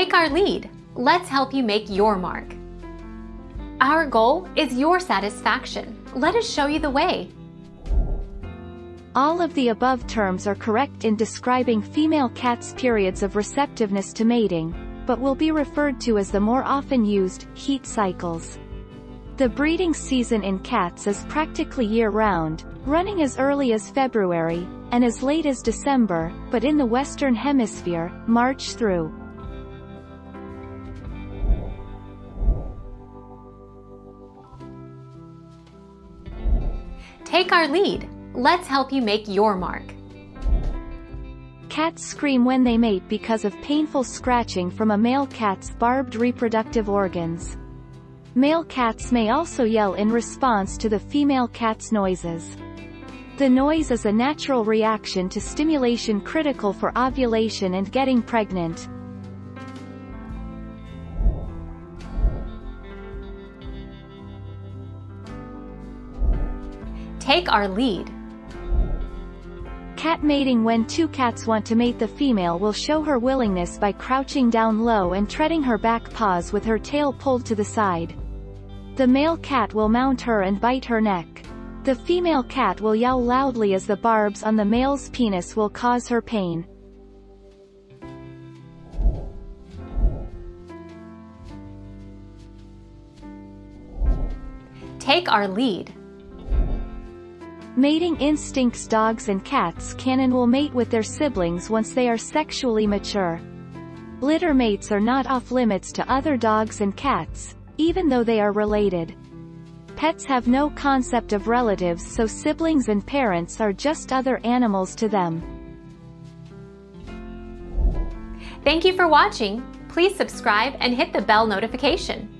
Take our lead. Let's help you make your mark. Our goal is your satisfaction. Let us show you the way. All of the above terms are correct in describing female cats' periods of receptiveness to mating, but will be referred to as the more often used heat cycles. The breeding season in cats is practically year-round, running as early as February, and as late as December, but in the Western Hemisphere, March through. Take our lead. Let's help you make your mark. Cats scream when they mate because of painful scratching from a male cat's barbed reproductive organs. Male cats may also yell in response to the female cat's noises. The noise is a natural reaction to stimulation critical for ovulation and getting pregnant. Take our lead. Cat mating. When two cats want to mate, the female will show her willingness by crouching down low and treading her back paws with her tail pulled to the side. The male cat will mount her and bite her neck. The female cat will yowl loudly as the barbs on the male's penis will cause her pain. Take our lead. Mating instincts. Dogs and cats can and will mate with their siblings once they are sexually mature. Litter mates are not off-limits to other dogs and cats, even though they are related. Pets have no concept of relatives, so siblings and parents are just other animals to them. Thank you for watching. Please subscribe and hit the bell notification.